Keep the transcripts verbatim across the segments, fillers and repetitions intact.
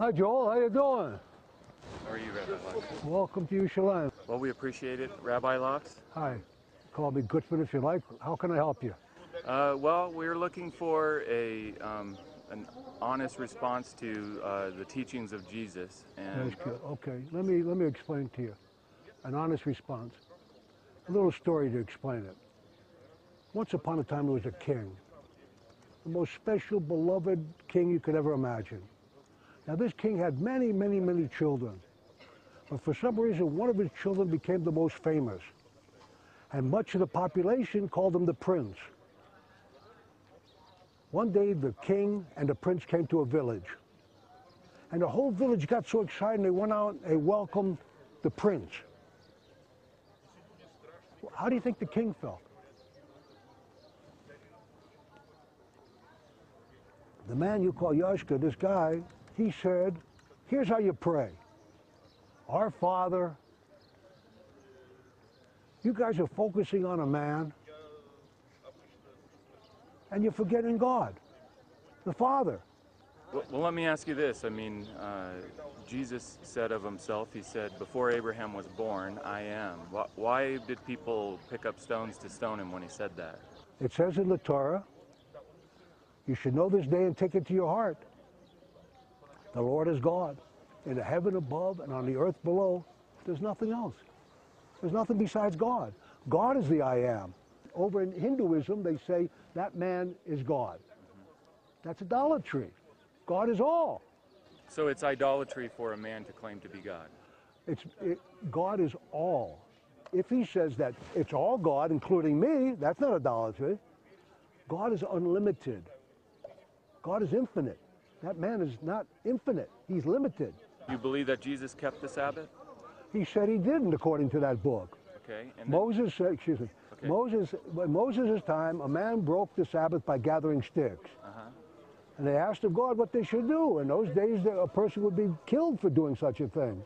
Hi, Joel. How you doing? How are you, Rabbi Lachs? Welcome to Yushalayim. Well, we appreciate it. Rabbi Lachs? Hi. Call me Goodman if you like. How can I help you? Uh, well, we're looking for a um, an honest response to uh, the teachings of Jesus. And okay, let me let me explain to you an honest response. A little story to explain it. Once upon a time, there was a king, the most special, beloved king you could ever imagine. Now, this king had many, many, many children, but for some reason, one of his children became the most famous, and much of the population called him the prince. One day, the king and the prince came to a village, and the whole village got so excited, they went out and welcomed the prince. How do you think the king felt? The man you call Yeshka, this guy, he said, here's how you pray. Our Father. You guys are focusing on a man, and you're forgetting God, the Father. Well, well let me ask you this. I mean, uh, Jesus said of himself, he said, before Abraham was born, I am. Why did people pick up stones to stone him when he said that? It says in the Torah, you should know this day and take it to your heart. The Lord is God. In the heaven above and on the earth below, there's nothing else. There's nothing besides God. God is the I am. Over in Hinduism, they say that man is God. That's idolatry. God is all. So it's idolatry for a man to claim to be God. It's, it, God is all. If he says that it's all God, including me, that's not idolatry. God is unlimited. God is infinite. That man is not infinite. He's limited. You believe that Jesus kept the Sabbath? He said he didn't, according to that book. Okay. And Moses said, excuse me, okay. Moses, in Moses' time, a man broke the Sabbath by gathering sticks. Uh-huh. And they asked of God what they should do. In those days, a person would be killed for doing such a thing.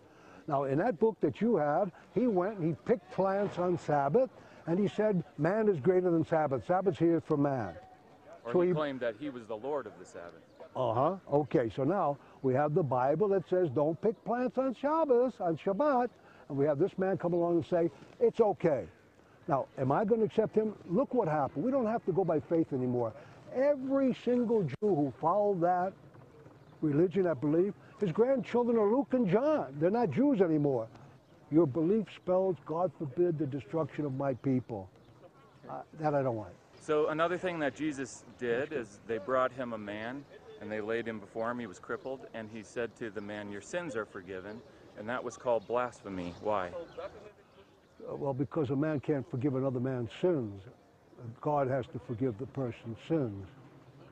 Now, in that book that you have, he went and he picked plants on Sabbath, and he said, man is greater than Sabbath. Sabbath's here for man. Or so he, he claimed that he was the Lord of the Sabbath. Uh-huh. Okay, so now we have the Bible that says don't pick plants on Shabbos, on Shabbat. And we have this man come along and say, it's okay. Now, am I going to accept him? Look what happened. We don't have to go by faith anymore. Every single Jew who followed that religion, that belief, his grandchildren are Luke and John. They're not Jews anymore. Your belief spells, God forbid, the destruction of my people. Uh, that I don't want. So another thing that Jesus did is they brought him a man, and they laid him before him. He was crippled, and he said to the man, your sins are forgiven, and that was called blasphemy. Why? Well, because a man can't forgive another man's sins. God has to forgive the person's sins.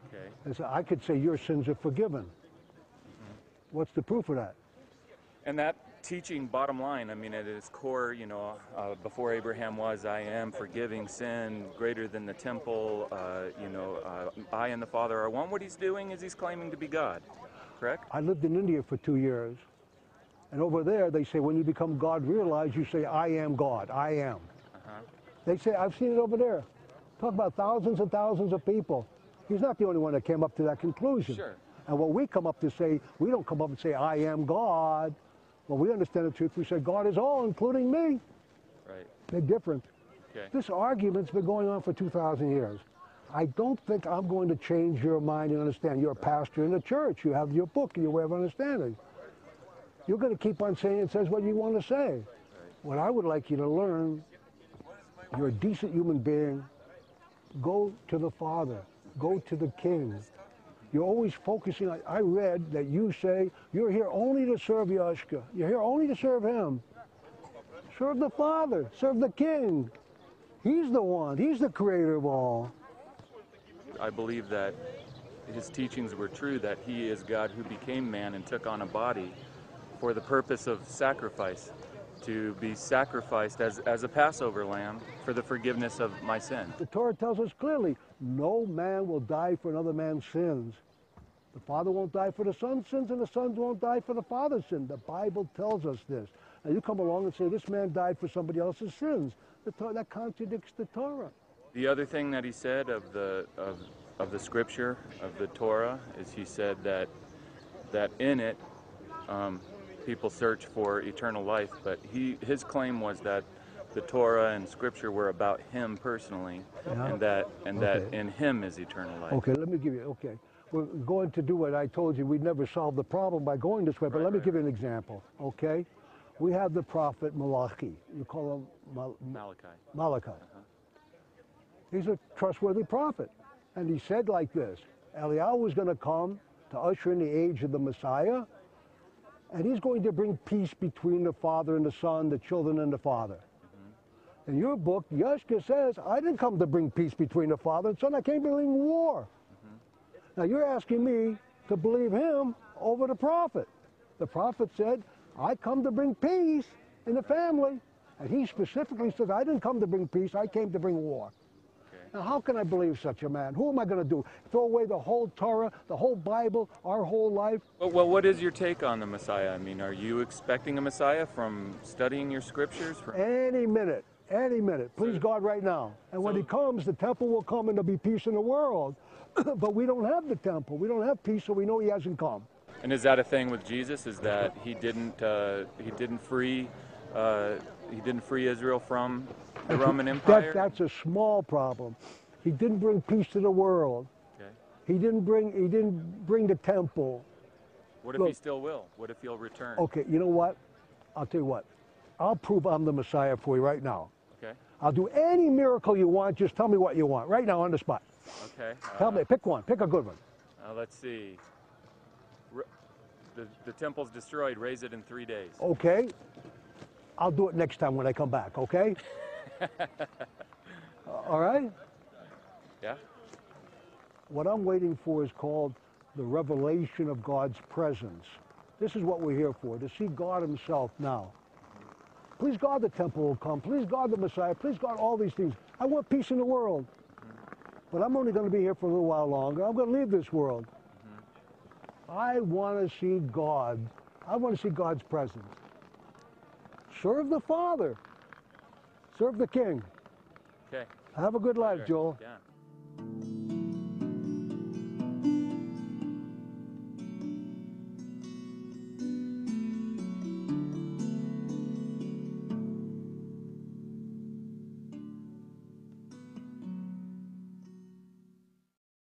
Okay. And so I could say your sins are forgiven. Mm-hmm. What's the proof of that? And that teaching, bottom line, I mean, at its core, you know, uh, before Abraham was, I am, forgiving sin, greater than the temple, uh, you know, uh, I and the Father are one. What he's doing is he's claiming to be God, correct? I lived in India for two years, and over there they say when you become God, realize you say, I am God, I am. Uh-huh. They say, I've seen it over there. Talk about thousands and thousands of people. He's not the only one that came up to that conclusion. Sure. And what we come up to say, we don't come up and say, I am God. Well, we understand the truth. We say, God is all, including me. Right. Big difference. Okay. This argument's been going on for two thousand years. I don't think I'm going to change your mind and understand. You're a pastor in the church. You have your book and your way of understanding. You're going to keep on saying it says what you want to say. Right. What I would like you to learn, you're a decent human being. Go to the Father. Go to the King. You're always focusing on, I read that you say, you're here only to serve Yeshua. You're here only to serve him. Serve the Father, serve the King. He's the one, he's the creator of all. I believe that his teachings were true, that he is God who became man and took on a body for the purpose of sacrifice, to be sacrificed as, as a Passover lamb for the forgiveness of my sin. The Torah tells us clearly, no man will die for another man's sins. The Father won't die for the Son's sins, and the Son won't die for the Father's sin. The Bible tells us this. Now you come along and say, this man died for somebody else's sins. The Torah, that contradicts the Torah. The other thing that he said of the, of, of the scripture, of the Torah, is he said that, that in it, um, people search for eternal life, but he his claim was that the Torah and Scripture were about him personally, yeah. and that and okay. that in him is eternal life. Okay, let me give you, okay. We're going to do what I told you, we'd never solve the problem by going this way, but right, let me right. give you an example, okay? We have the prophet Malachi. You call him Mal Malachi. Malachi. Uh-huh. He's a trustworthy prophet. And he said like this, Eliyahu was going to come to usher in the age of the Messiah, and he's going to bring peace between the father and the son, the children and the father. Mm-hmm. In your book, Yeshka says, I didn't come to bring peace between the father and son, I came to bring war. Mm-hmm. Now you're asking me to believe him over the prophet. The prophet said, I come to bring peace in the family. And he specifically says, I didn't come to bring peace, I came to bring war. Now, how can I believe such a man? Who am I going to do? Throw away the whole Torah, the whole Bible, our whole life? Well, well, what is your take on the Messiah? I mean, are you expecting a Messiah from studying your scriptures? From any minute, any minute. Please, so, God, right now. And so, when he comes, the temple will come and there'll be peace in the world. But we don't have the temple. We don't have peace, so we know he hasn't come. And is that a thing with Jesus? Is that he didn't, uh, he didn't free... Uh, He didn't free Israel from the Roman Empire? That, that's a small problem. He didn't bring peace to the world. Okay. He didn't bring, he didn't bring the temple. What if Look, he still will? What if he'll return? Okay, you know what? I'll tell you what. I'll prove I'm the Messiah for you right now. Okay. I'll do any miracle you want. Just tell me what you want. Right now, on the spot. Okay. Uh, tell me. Pick one. Pick a good one. Uh, let's see. Re the, the temple's destroyed. Raise it in three days. Okay. I'll do it next time when I come back, okay? All right? Yeah. What I'm waiting for is called the revelation of God's presence. This is what we're here for, to see God himself now. Please God, the temple will come. Please God, the Messiah. Please God, all these things. I want peace in the world. But I'm only going to be here for a little while longer. I'm going to leave this world. Mm-hmm. I want to see God. I want to see God's presence. Serve the Father. Serve the King. Okay. Have a good life, Joel. Yeah.